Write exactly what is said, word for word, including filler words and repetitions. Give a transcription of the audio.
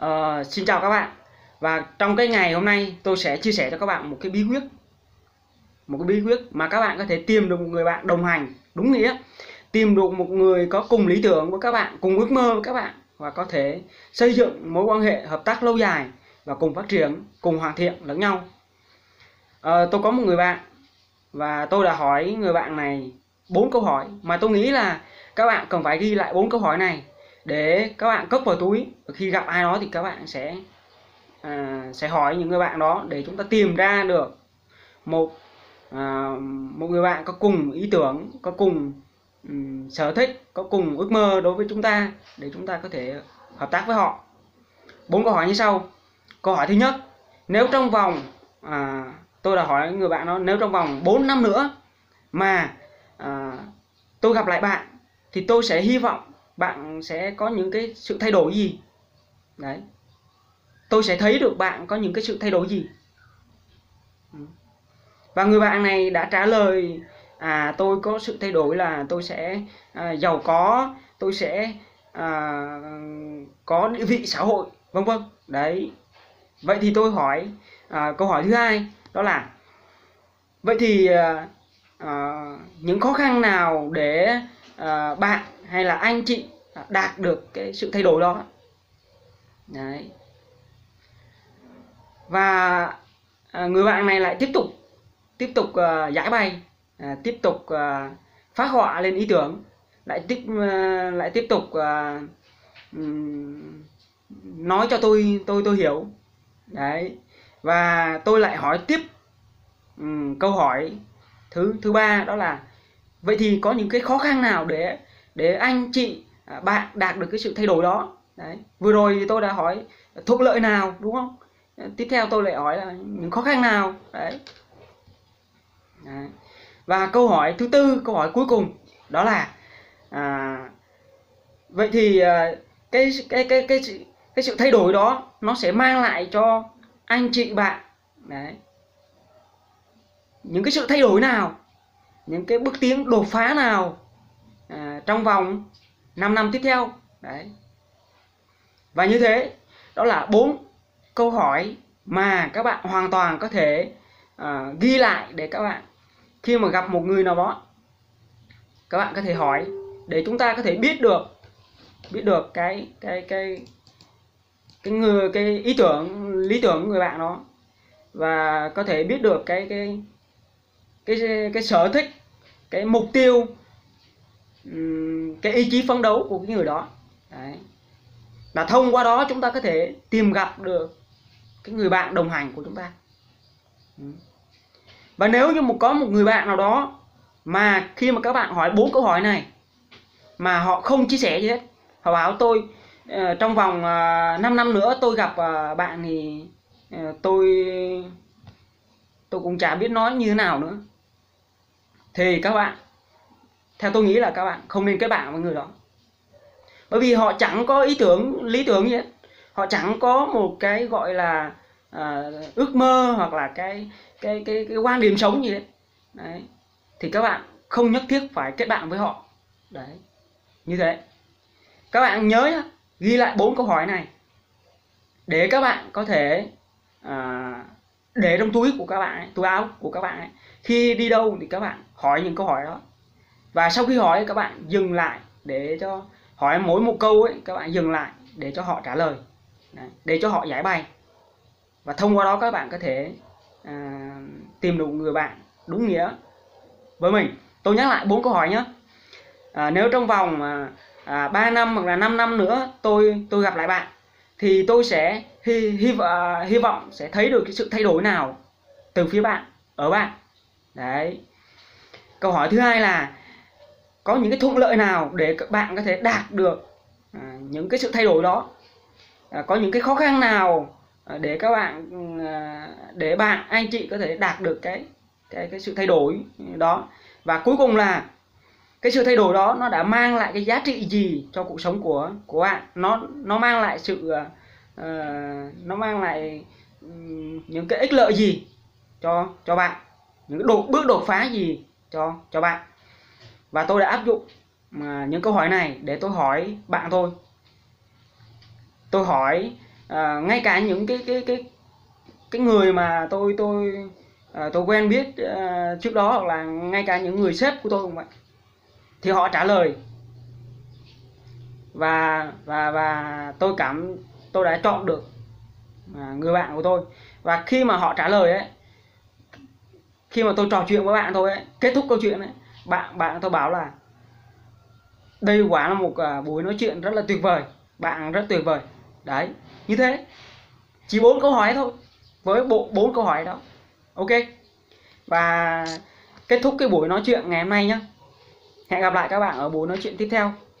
Uh, xin chào các bạn. Và trong cái ngày hôm nay tôi sẽ chia sẻ cho các bạn một cái bí quyết, một cái bí quyết mà các bạn có thể tìm được một người bạn đồng hành đúng nghĩa, tìm được một người có cùng lý tưởng với các bạn, cùng ước mơ với các bạn, và có thể xây dựng mối quan hệ hợp tác lâu dài và cùng phát triển, cùng hoàn thiện lẫn nhau. À, tôi có một người bạn và tôi đã hỏi người bạn này bốn câu hỏi mà tôi nghĩ là các bạn cần phải ghi lại bốn câu hỏi này để các bạn cất vào túi, khi gặp ai đó thì các bạn sẽ à, sẽ hỏi những người bạn đó để chúng ta tìm ra được một à, một người bạn có cùng ý tưởng, có cùng um, sở thích, có cùng ước mơ đối với chúng ta để chúng ta có thể hợp tác với họ. Bốn câu hỏi như sau. Câu hỏi thứ nhất, nếu trong vòng à, tôi đã hỏi người bạn đó, nếu trong vòng bốn năm nữa mà à, tôi gặp lại bạn thì tôi sẽ hy vọng bạn sẽ có những cái sự thay đổi gì? Đấy. Tôi sẽ thấy được bạn có những cái sự thay đổi gì? Và người bạn này đã trả lời à, tôi có sự thay đổi là tôi sẽ à, giàu có, tôi sẽ à, có địa vị xã hội, vân vân. Đấy. Vậy thì tôi hỏi à, câu hỏi thứ hai, đó là vậy thì à, à, những khó khăn nào để à, bạn hay là anh chị đạt được cái sự thay đổi đó? Đấy. Và à, người bạn này lại tiếp tục tiếp tục à, giải bày, à, tiếp tục à, phát họa lên ý tưởng, lại tiếp à, lại tiếp tục à, um, nói cho tôi tôi tôi hiểu. Đấy. Và tôi lại hỏi tiếp um, câu hỏi thứ thứ ba, đó là vậy thì có những cái khó khăn nào để để anh chị bạn đạt được cái sự thay đổi đó? Đấy. Vừa rồi thì tôi đã hỏi thuận lợi nào, đúng không? Tiếp theo tôi lại hỏi là những khó khăn nào. Đấy. Đấy. Và câu hỏi thứ tư, câu hỏi cuối cùng, đó là à, vậy thì à, cái, cái, cái, cái, cái, cái sự thay đổi đó nó sẽ mang lại cho anh chị bạn đấy những cái sự thay đổi nào, những cái bước tiến đột phá nào à, trong vòng năm năm tiếp theo. Đấy. Và như thế, đó là bốn câu hỏi mà các bạn hoàn toàn có thể à, ghi lại để các bạn khi mà gặp một người nào đó, các bạn có thể hỏi để chúng ta có thể biết được biết được cái cái cái cái người cái ý tưởng, lý tưởng của người bạn đó, và có thể biết được cái cái cái cái, cái sở thích, cái mục tiêu, cái ý chí phấn đấu của cái người đó. Đấy. Là thông qua đó chúng ta có thể tìm gặp được cái người bạn đồng hành của chúng ta. Và nếu như một có một người bạn nào đó mà khi mà các bạn hỏi bốn câu hỏi này mà họ không chia sẻ gì hết, họ bảo tôi trong vòng năm năm nữa tôi gặp bạn thì tôi tôi cũng chả biết nói như thế nào nữa, thì các bạn, theo tôi nghĩ là các bạn không nên kết bạn với người đó. Bởi vì họ chẳng có ý tưởng, lý tưởng gì hết. Họ chẳng có một cái gọi là à, ước mơ hoặc là cái, cái, cái, cái quan điểm sống gì hết. Đấy. Thì các bạn không nhất thiết phải kết bạn với họ. Đấy. Như thế. Các bạn nhớ nhá, ghi lại bốn câu hỏi này để các bạn có thể à, để trong túi của các bạn ấy, túi áo của các bạn ấy. Khi đi đâu thì các bạn hỏi những câu hỏi đó. Và sau khi hỏi các bạn dừng lại để cho hỏi mỗi một câu ấy, các bạn dừng lại để cho họ trả lời. Đấy, để cho họ giải bày. Và thông qua đó các bạn có thể à, tìm được người bạn đúng nghĩa với mình. Tôi nhắc lại bốn câu hỏi nhé. À, nếu trong vòng à, ba năm hoặc là năm năm nữa tôi tôi gặp lại bạn thì tôi sẽ hy, hy, uh, hy vọng sẽ thấy được cái sự thay đổi nào từ phía bạn, ở bạn. Đấy. Câu hỏi thứ hai là có những cái thuận lợi nào để các bạn có thể đạt được à, những cái sự thay đổi đó? À, có những cái khó khăn nào để các bạn à, để bạn, anh chị có thể đạt được cái cái cái sự thay đổi đó? Và cuối cùng là cái sự thay đổi đó nó đã mang lại cái giá trị gì cho cuộc sống của của bạn? Nó nó mang lại sự à, nó mang lại những cái ích lợi gì cho cho bạn? Những cái đột, bước đột phá gì cho cho bạn? Và tôi đã áp dụng những câu hỏi này để tôi hỏi bạn tôi. Tôi hỏi à, ngay cả những cái cái cái cái người mà tôi tôi à, tôi quen biết à, trước đó, hoặc là ngay cả những người sếp của tôi cũng vậy, thì họ trả lời. Và và và tôi cảm tôi đã chọn được à, người bạn của tôi. Và khi mà họ trả lời ấy, khi mà tôi trò chuyện với bạn thôi ấy, kết thúc câu chuyện ấy, bạn bạn tôi bảo là đây quả là một à, buổi nói chuyện rất là tuyệt vời, bạn rất tuyệt vời. Đấy, như thế. Chỉ bốn câu hỏi thôi, với bộ bốn câu hỏi đó. Ok. Và kết thúc cái buổi nói chuyện ngày hôm nay nhé. Hẹn gặp lại các bạn ở buổi nói chuyện tiếp theo.